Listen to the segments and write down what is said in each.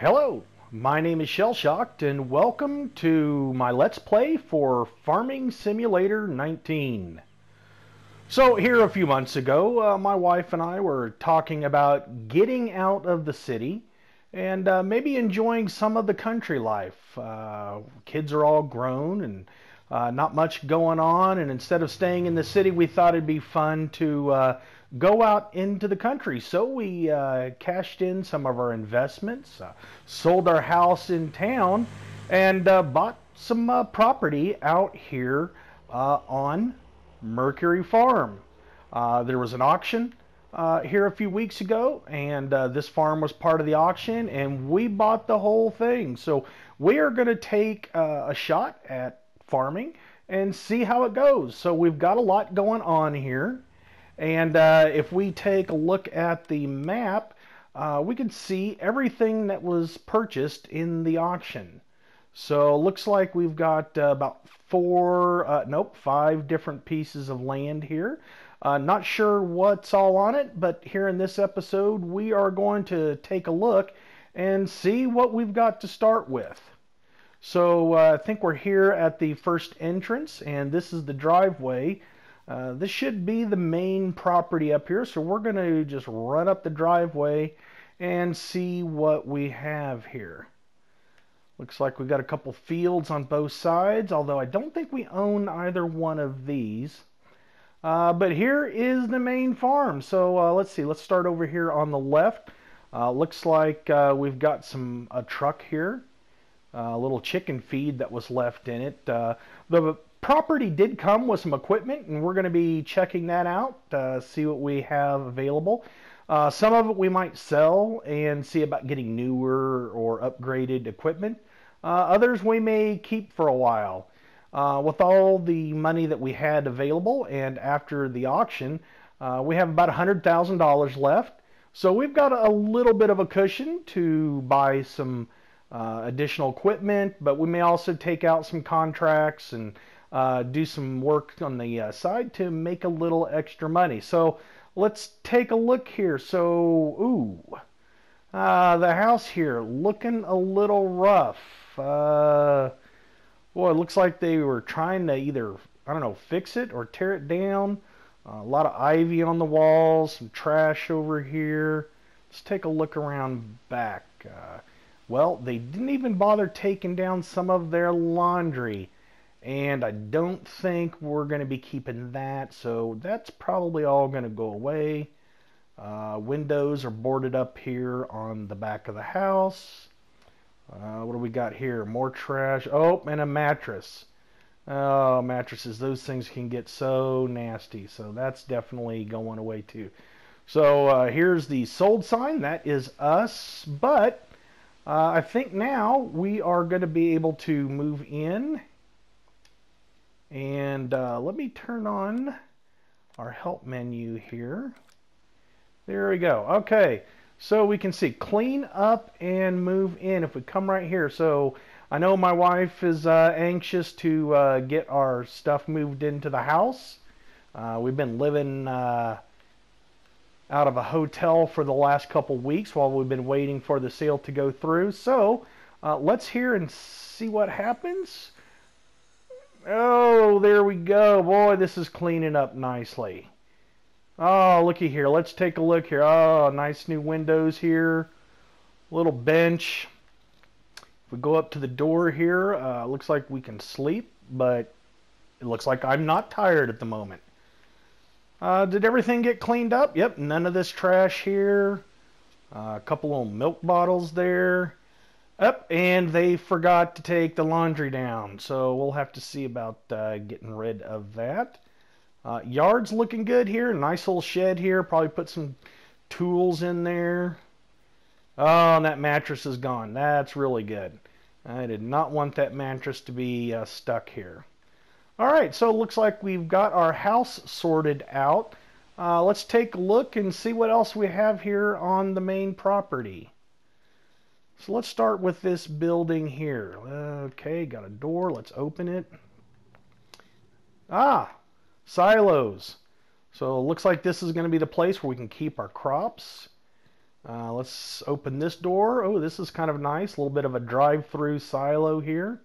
Hello, my name is Shellshocked and welcome to my Let's Play for Farming Simulator 19. So here a few months ago, my wife and I were talking about getting out of the city and maybe enjoying some of the country life. Kids are all grown and not much going on, and instead of staying in the city, we thought it'd be fun to go out into the country. So we cashed in some of our investments, sold our house in town, and bought some property out here on Mercury Farm. There was an auction here a few weeks ago, and this farm was part of the auction, and we bought the whole thing. So we are going to take a shot at farming and see how it goes. So we've got a lot going on here, and if we take a look at the map, we can see everything that was purchased in the auction. So looks like we've got about five different pieces of land here. Not sure what's all on it, but here in this episode we are going to take a look and see what we've got to start with. So I think we're here at the first entrance, and this is the driveway. This should be the main property up here, so we're going to just run up the driveway and see what we have here. Looks like we've got a couple fields on both sides, although I don't think we own either one of these. But here is the main farm. So let's see, let's start over here on the left. Looks like we've got a truck here. A little chicken feed that was left in it. The property did come with some equipment, and we're going to be checking that out, see what we have available. Some of it we might sell and see about getting newer or upgraded equipment. Others we may keep for a while. With all the money that we had available, and after the auction, we have about $100,000 left. So we've got a little bit of a cushion to buy some additional equipment, but we may also take out some contracts and do some work on the side to make a little extra money. So let's take a look here. So, the house here looking a little rough. Boy, it looks like they were trying to either, I don't know, fix it or tear it down. A lot of ivy on the walls, some trash over here. Let's take a look around back. Well, they didn't even bother taking down some of their laundry, and I don't think we're going to be keeping that, so that's probably all going to go away. Windows are boarded up here on the back of the house. What do we got here? More trash. Oh, and a mattress. Oh, mattresses. Those things can get so nasty, so that's definitely going away too. So here's the sold sign. That is us, but I think now we are going to be able to move in, and let me turn on our help menu here. There we go. Okay, so we can see clean up and move in if we come right here. So I know my wife is anxious to get our stuff moved into the house. We've been living out of a hotel for the last couple weeks while we've been waiting for the sale to go through. So let's hear and see what happens. Oh, there we go. Boy, this is cleaning up nicely. Oh, looky here. Let's take a look here. Oh, nice new windows here. Little bench. If we go up to the door here, looks like we can sleep, but it looks like I'm not tired at the moment. Did everything get cleaned up? Yep, none of this trash here. A couple little milk bottles there. Up, and they forgot to take the laundry down, so we'll have to see about getting rid of that. Yard's looking good here. Nice little shed here. Probably put some tools in there. Oh, and that mattress is gone. That's really good. I did not want that mattress to be stuck here. All right, so it looks like we've got our house sorted out. Let's take a look and see what else we have here on the main property. So let's start with this building here. Okay, got a door. Let's open it. Ah, silos. So it looks like this is going to be the place where we can keep our crops. Let's open this door. Oh, this is kind of nice. A little bit of a drive-through silo here.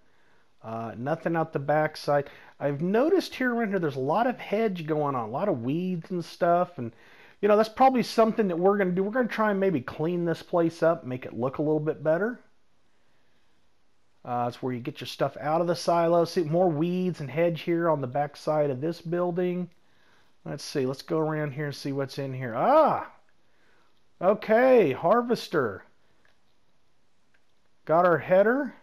Nothing out the back side. I've noticed here around here there's a lot of hedge going on, a lot of weeds and stuff. And, you know, that's probably something that we're going to do. We're going to try and maybe clean this place up, make it look a little bit better. It's where you get your stuff out of the silo. See, more weeds and hedge here on the back side of this building. Let's see. Let's go around here and see what's in here. Ah! Okay, harvester. Got our header.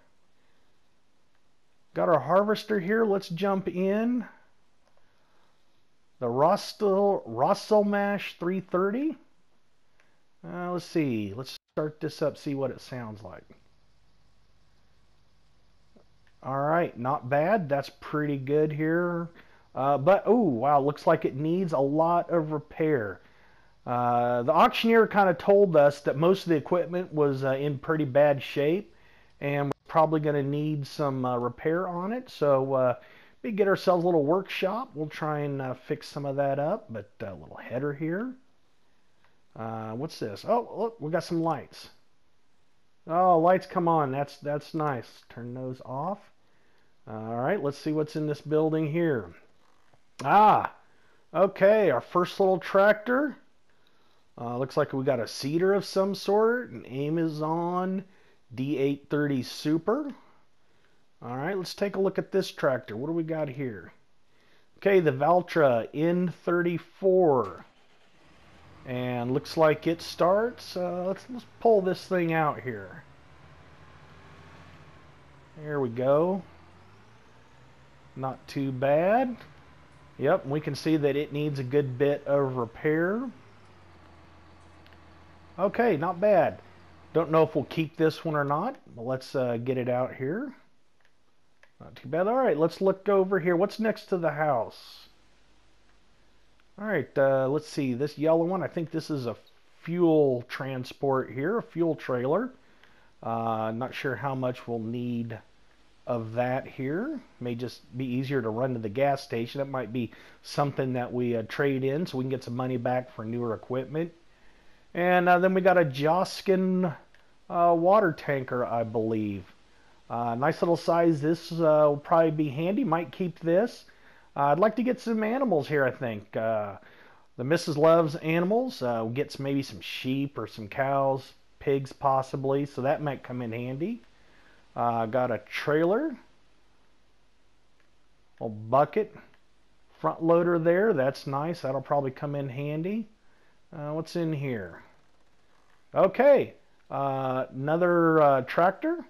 Got our harvester here. Let's jump in. The Rostselmash 330. Let's see. Let's start this up, see what it sounds like. Alright, not bad. That's pretty good here. But, oh, wow, looks like it needs a lot of repair. The auctioneer kind of told us that most of the equipment was in pretty bad shape and was probably going to need some repair on it. So we get ourselves a little workshop. We'll try and fix some of that up. But a little header here. What's this? Oh, look, we got some lights. Oh, lights come on. That's nice. Turn those off. All right, let's see what's in this building here. Ah, okay, our first little tractor. Looks like we got a seeder of some sort, an Amazon D830 Super. All right, let's take a look at this tractor. What do we got here? Okay, the Valtra N34. And looks like it starts. Let's pull this thing out here. There we go. Not too bad. Yep, we can see that it needs a good bit of repair. Okay, not bad. Don't know if we'll keep this one or not, but let's get it out here. Not too bad. All right, let's look over here. What's next to the house? All right, let's see. This yellow one, I think this is a fuel transport here, a fuel trailer. Not sure how much we'll need of that here. May just be easier to run to the gas station. It might be something that we trade in so we can get some money back for newer equipment. And then we got a Joskin water tanker, I believe. Nice little size. This will probably be handy. Might keep this. I'd like to get some animals here, I think. The missus loves animals. We'll get maybe some sheep or some cows, pigs possibly. So that might come in handy. Got a trailer. A bucket. Front loader there. That's nice. That'll probably come in handy. What's in here? Okay, another tractor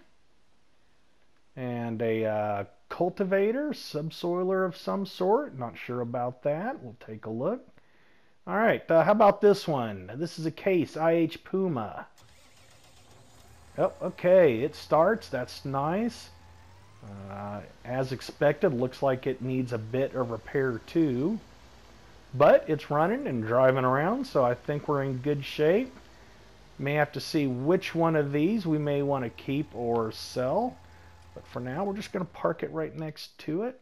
and a cultivator, subsoiler of some sort. Not sure about that. We'll take a look. All right, how about this one? This is a Case IH Puma. Oh, okay, it starts. That's nice. As expected, looks like it needs a bit of repair too. But it's running and driving around, so I think we're in good shape. May have to see which one of these we may want to keep or sell. But for now, we're just going to park it right next to it.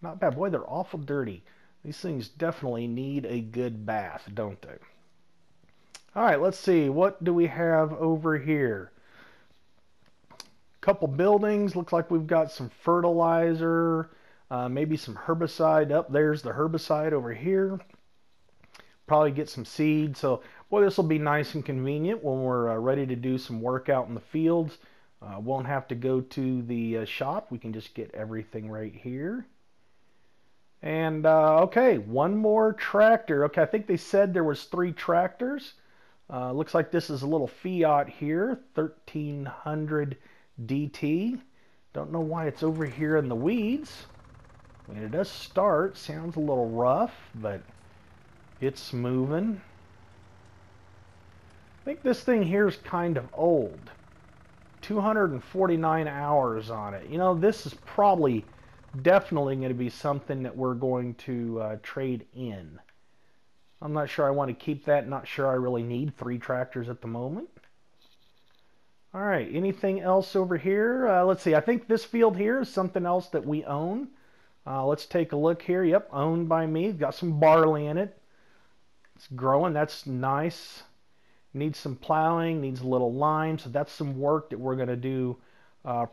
Not bad. Boy, they're awful dirty. These things definitely need a good bath, don't they? All right, let's see. What do we have over here? Couple buildings. Looks like we've got some fertilizer. Maybe some herbicide. Up there's the herbicide over here. Probably get some seed. So, boy, this will be nice and convenient when we're ready to do some work out in the fields. Won't have to go to the shop. We can just get everything right here. And, okay, one more tractor. Okay, I think they said there was 3 tractors. Looks like this is a little Fiat here, 1300 DT. Don't know why it's over here in the weeds. I mean, it does start. Sounds a little rough, but it's moving. I think this thing here is kind of old. 249 hours on it. You know, this is probably definitely going to be something that we're going to trade in. I'm not sure I want to keep that. Not sure I really need 3 tractors at the moment. All right, anything else over here? Let's see. I think this field here is something else that we own. Let's take a look here. Yep, owned by me. Got some barley in it. It's growing. That's nice. Needs some plowing, needs a little lime. So that's some work that we're going to do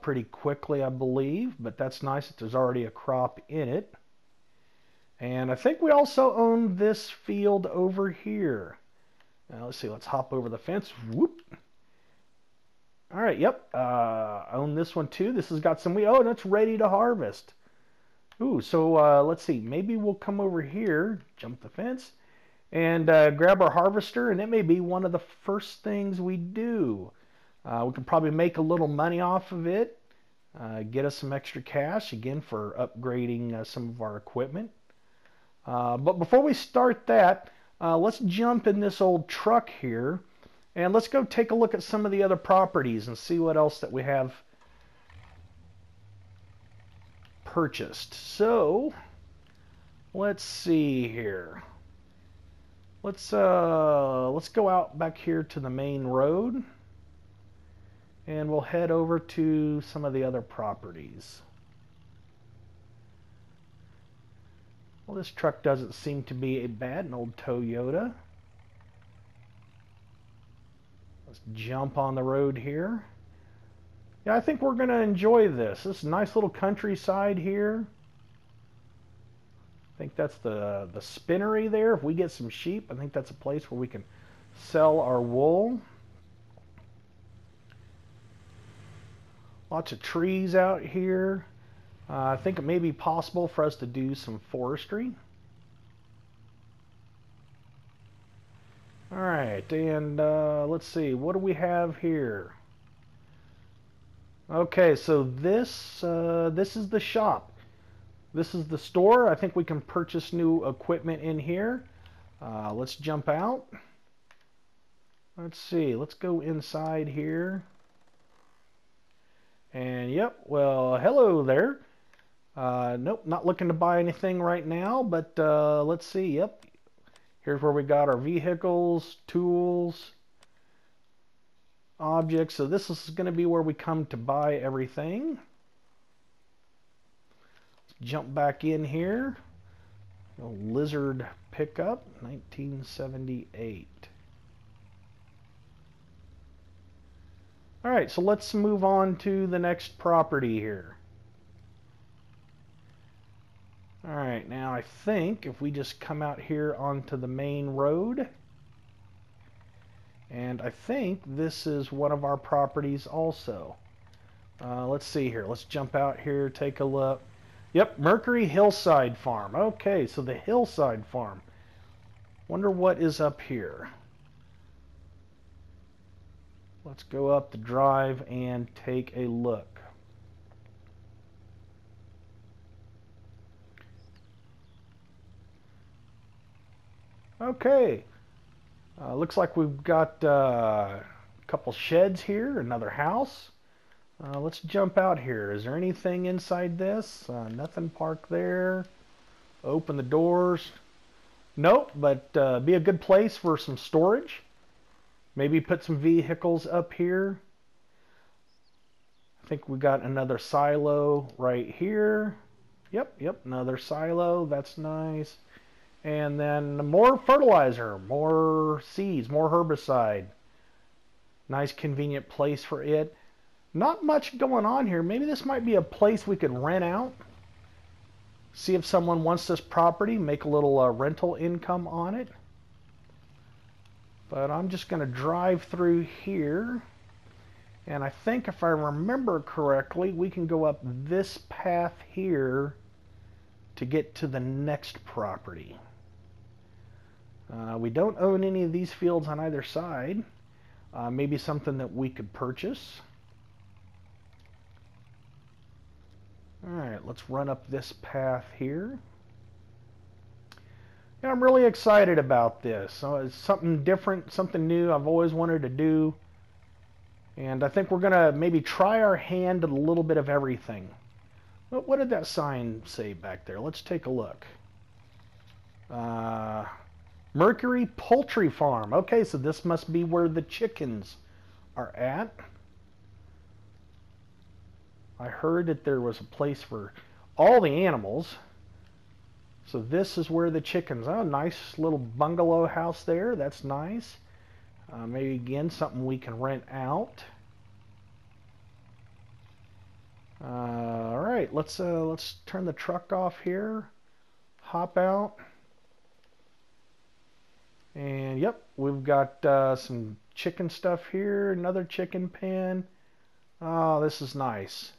pretty quickly, I believe. But that's nice that there's already a crop in it. And I think we also own this field over here. Now, let's see. Let's hop over the fence. Whoop. All right. Yep. Own this one too. This has got some. Oh, and it's ready to harvest. Ooh. So let's see. Maybe we'll come over here, jump the fence, and grab our harvester. And it may be one of the first things we do. We can probably make a little money off of it. Get us some extra cash again for upgrading some of our equipment. But before we start that, let's jump in this old truck here and let's go take a look at some of the other properties and see what else that we have purchased. So let's see here. Let's go out back here to the main road and we'll head over to some of the other properties. Well, this truck doesn't seem to be bad, an old Toyota. Let's jump on the road here. Yeah, I think we're going to enjoy this. This is a nice little countryside here. I think that's the spinnery there. If we get some sheep, I think that's a place where we can sell our wool. Lots of trees out here. I think it may be possible for us to do some forestry. All right, and let's see, what do we have here? Okay, so this this is the shop. This is the store. I think we can purchase new equipment in here. Let's jump out. Let's see, let's go inside here. And yep, well, hello there. Nope, not looking to buy anything right now, but let's see. Yep, here's where we got our vehicles, tools, objects. So this is going to be where we come to buy everything. Jump back in here. A Lizard pickup, 1978. All right, so let's move on to the next property here. All right, now I think if we just come out here onto the main road, and I think this is one of our properties also. Let's see here. Let's jump out here, take a look. Yep, Mercury Hillside Farm. Okay, so the Hillside Farm. Wonder what is up here. Let's go up the drive and take a look. Okay, looks like we've got a couple sheds here, another house. Let's jump out here. Is there anything inside this? Nothing parked there. Open the doors. Nope, but be a good place for some storage. Maybe put some vehicles up here. I think we got another silo right here. Yep, yep, another silo. That's nice. And then more fertilizer, more seeds, more herbicide. Nice convenient place for it. Not much going on here. Maybe this might be a place we could rent out. See if someone wants this property, make a little rental income on it. But I'm just going to drive through here. And I think if I remember correctly, we can go up this path here to get to the next property. We don't own any of these fields on either side. Maybe something that we could purchase. Alright, let's run up this path here. Yeah, I'm really excited about this. So it's something different, something new I've always wanted to do. And I think we're going to maybe try our hand at a little bit of everything. What did that sign say back there? Let's take a look. Mercury Poultry Farm. Okay, so this must be where the chickens are at. I heard that there was a place for all the animals. So this is where the chickens are. Oh, nice little bungalow house there. That's nice. Maybe again something we can rent out. All right, let's turn the truck off here. Hop out. And yep, we've got some chicken stuff here, another chicken pen. Oh, this is nice.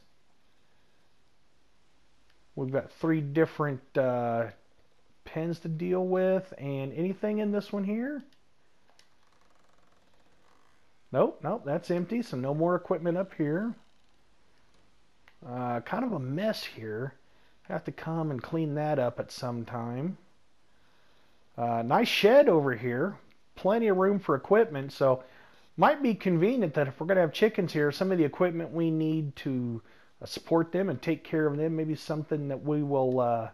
We've got three different pens to deal with, and anything in this one here? Nope, that's empty, so no more equipment up here. Kind of a mess here. Have to come and clean that up at some time. Nice shed over here. Plenty of room for equipment, so might be convenient that if we're going to have chickens here, some of the equipment we need to support them and take care of them, maybe something that we will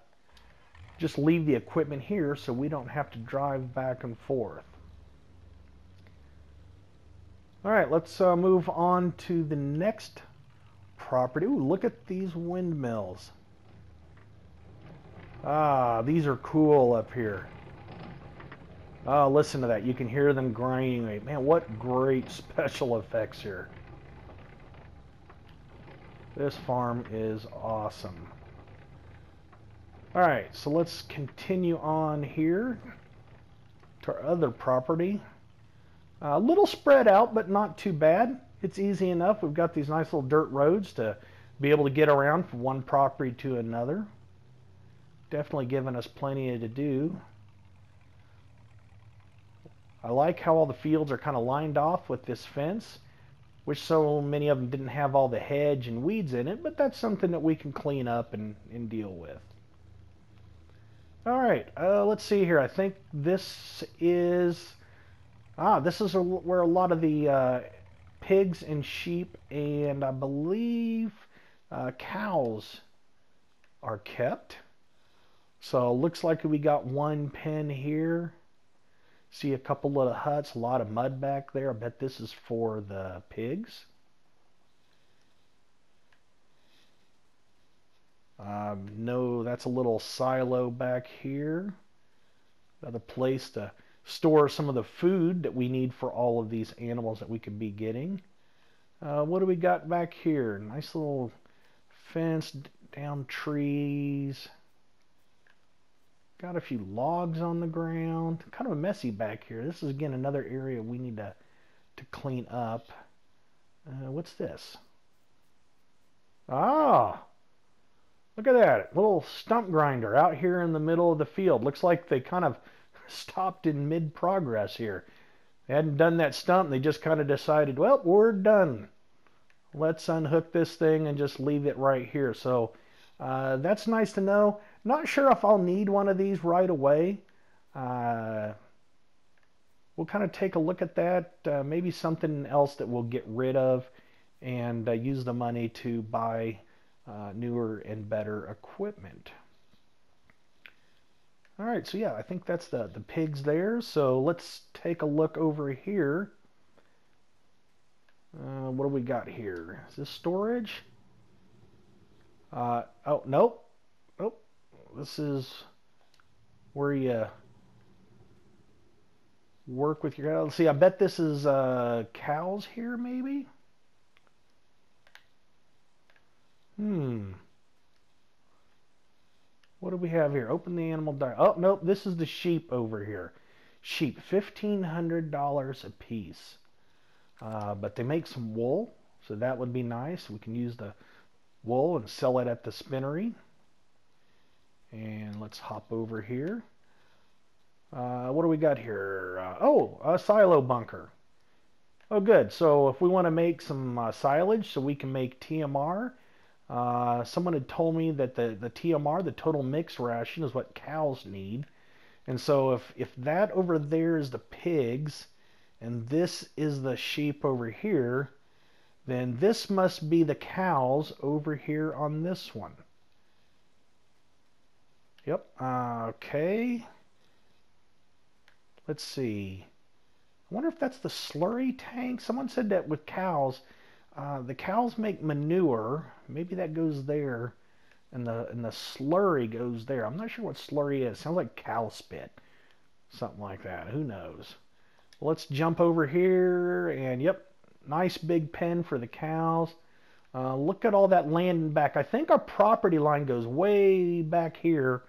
just leave the equipment here so we don't have to drive back and forth. All right, let's move on to the next property. Ooh, look at these windmills. Ah, these are cool up here. Oh, listen to that. You can hear them grinding. Man, what great special effects here. This farm is awesome. All right, so let's continue on here to our other property. A little spread out, but not too bad. It's easy enough. We've got these nice little dirt roads to be able to get around from one property to another. Definitely giving us plenty to do. I like how all the fields are kind of lined off with this fence. Wish so many of them didn't have all the hedge and weeds in it, but that's something that we can clean up and deal with. All right, let's see here. I think this is... Ah, this is where a lot of the pigs and sheep and I believe cows are kept. So looks like we got one pen here. See a couple of huts, a lot of mud back there. I bet this is for the pigs. No, that's a little silo back here. Another place to store some of the food that we need for all of these animals that we could be getting. What do we got back here? Nice little fence, down trees. Got a few logs on the ground. Kind of a messy back here. This is, again, another area we need to clean up. What's this? Ah! Look at that. Little stump grinder out here in the middle of the field. Looks like they kind of stopped in mid-progress here. They hadn't done that stump. They just kind of decided, well, we're done. Let's unhook this thing and just leave it right here. So that's nice to know. Not sure if I'll need one of these right away. We'll kind of take a look at that. Maybe something else that we'll get rid of and use the money to buy newer and better equipment. All right, so yeah, I think that's the pigs there. So let's take a look over here. What do we got here? Is this storage? Oh, nope. This is where you work with your cows. Let's see, I bet this is cows here, maybe? What do we have here? Open the animal diary. Oh, nope, this is the sheep over here. Sheep, $1,500 a piece. But they make some wool, so that would be nice. We can use the wool and sell it at the spinnery. And let's hop over here. What do we got here? Oh, a silo bunker. Oh, good. So if we want to make some silage so we can make TMR, someone had told me that the TMR, the total mix ration, is what cows need. And so if that over there is the pigs and this is the sheep over here, then this must be the cows over here on this one. Yep, okay. Let's see. I wonder if that's the slurry tank. Someone said that with cows, the cows make manure. Maybe that goes there. and the slurry goes there. I'm not sure what slurry is. Sounds like cow spit, something like that. Who knows? Let's jump over here, and yep, nice big pen for the cows. Look at all that land back. I think our property line goes way back here,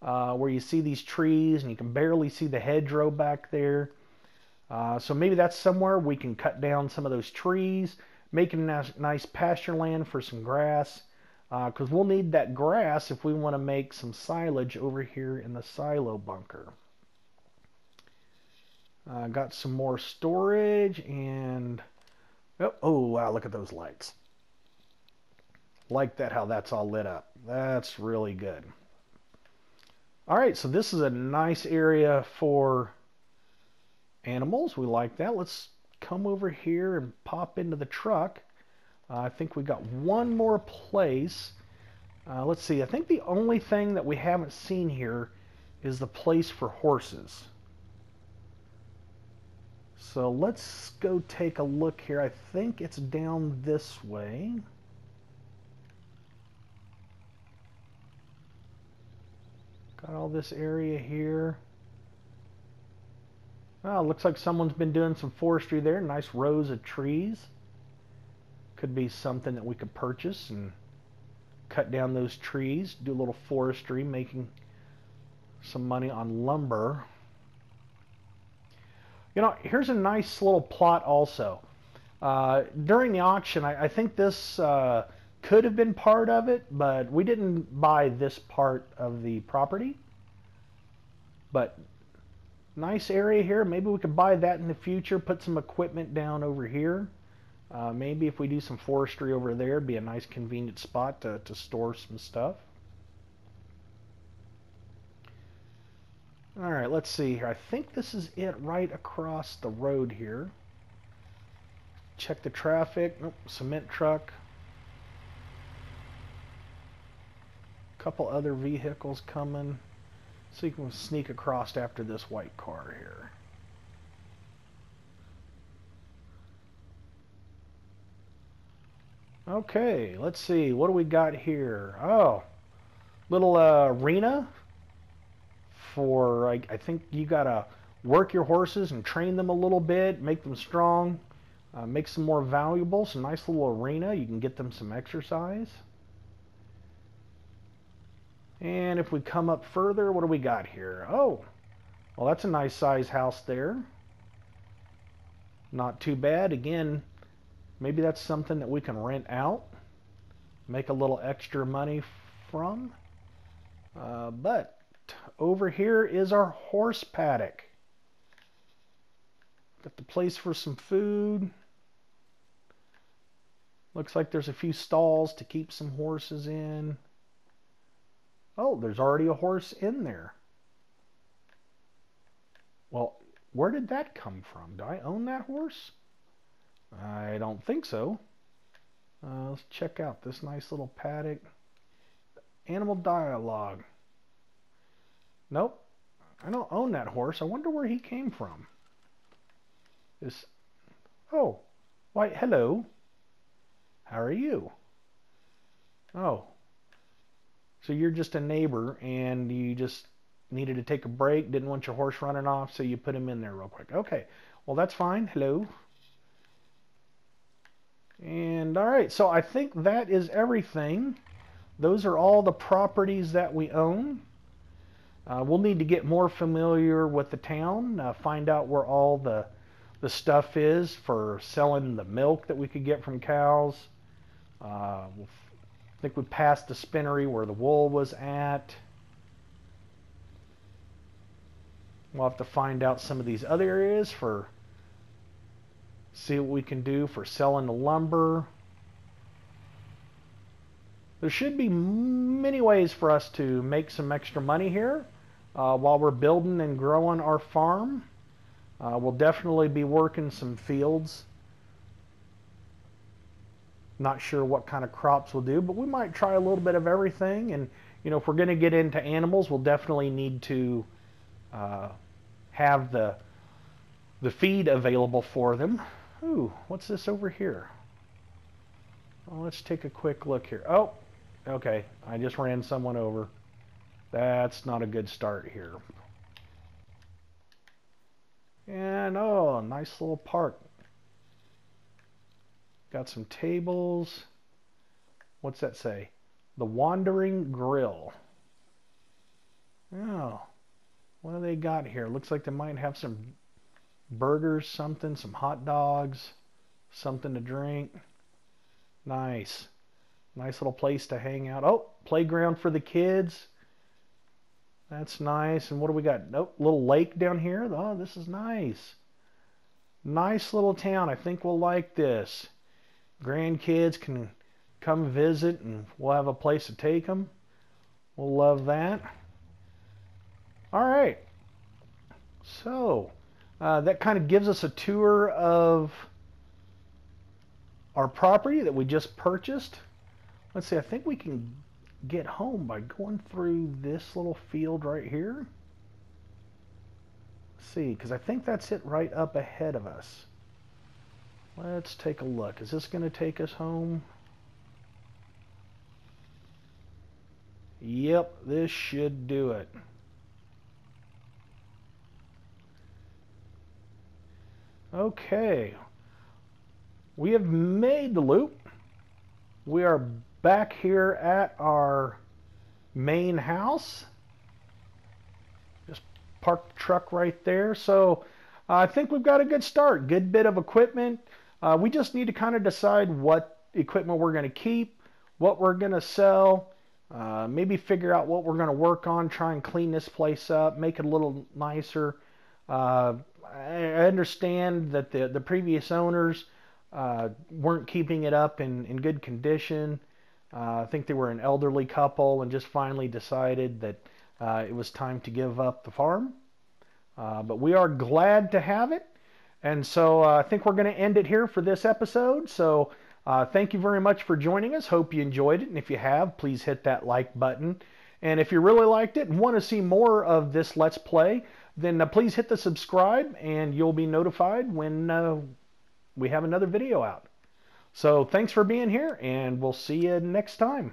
where you see these trees, and you can barely see the hedgerow back there. So maybe that's somewhere we can cut down some of those trees, make a nice pasture land for some grass, because we'll need that grass if we want to make some silage over here in the silo bunker. Got some more storage, and oh wow, look at those lights. Like that, how that's all lit up. That's really good. All right, so this is a nice area for animals. We like that. Let's come over here and pop into the truck. I think we got one more place. Let's see. I think the only thing that we haven't seen here is the place for horses. So let's go take a look here. I think it's down this way. Got all this area here. Well, looks like someone's been doing some forestry there. Nice rows of trees. Could be something that we could purchase and cut down those trees, do a little forestry, making some money on lumber. You know, here's a nice little plot also. During the auction, I think this could have been part of it, but we didn't buy this part of the property. But nice area here. Maybe we could buy that in the future, put some equipment down over here. Maybe if we do some forestry over there, it'd be a nice convenient spot to store some stuff. All right, let's see here. I think this is it right across the road here. Check the traffic. Nope, cement truck. Couple other vehicles coming. So you can sneak across after this white car here. Okay, let's see. What do we got here? Oh, little arena for, I think you got to work your horses and train them a little bit, make them strong, make them more valuable. So nice little arena. You can get them some exercise. And if we come up further, what do we got here? Oh, well, that's a nice size house there. Not too bad. Again, maybe that's something that we can rent out, make a little extra money from. But over here is our horse paddock. Got the place for some food. Looks like there's a few stalls to keep some horses in. Oh, there's already a horse in there. Well, where did that come from? Do I own that horse? I don't think so. Let's check out this nice little paddock. Animal dialogue. Nope, I don't own that horse. I wonder where he came from. This. Oh, why, hello. How are you? Oh, so you're just a neighbor and you just needed to take a break, didn't want your horse running off, so you put him in there real quick. Okay, well, that's fine. Hello. And all right, so I think that is everything. Those are all the properties that we own. We'll need to get more familiar with the town, find out where all the stuff is for selling the milk that we could get from cows. I think we passed the spinnery where the wool was at. We'll have to find out some of these other areas for, see what we can do for selling the lumber. There should be many ways for us to make some extra money here while we're building and growing our farm. We'll definitely be working some fields. Not sure what kind of crops we'll do, but we might try a little bit of everything. And, you know, if we're going to get into animals, we'll definitely need to have the feed available for them. Ooh, what's this over here? Well, let's take a quick look here. Oh, Okay, I just ran someone over. That's not a good start here. And oh, a nice little park. Got some tables. What's that say? The Wandering Grill. Oh, what do they got here? Looks like they might have some burgers, something, some hot dogs, something to drink. Nice. Nice little place to hang out. Oh, playground for the kids. That's nice. And what do we got? Nope, little lake down here. Oh, this is nice. Nice little town. I think we'll like this. Grandkids can come visit and we'll have a place to take them. We'll love that. All right. So that kind of gives us a tour of our property that we just purchased. Let's see, I think we can get home by going through this little field right here. Let's see, because I think that's it right up ahead of us. Let's take a look. Is this going to take us home? Yep, this should do it. Okay. We have made the loop. We are back here at our main house. Just parked the truck right there. So I think we've got a good start. Good bit of equipment. We just need to kind of decide what equipment we're going to keep, what we're going to sell, maybe figure out what we're going to work on, try and clean this place up, make it a little nicer. I understand that the previous owners weren't keeping it up in good condition. I think they were an elderly couple and just finally decided that it was time to give up the farm. But we are glad to have it. And so I think we're going to end it here for this episode. So thank you very much for joining us. Hope you enjoyed it. And if you have, please hit that like button. And if you really liked it and want to see more of this Let's Play, then please hit the subscribe and you'll be notified when we have another video out. So thanks for being here, and we'll see you next time.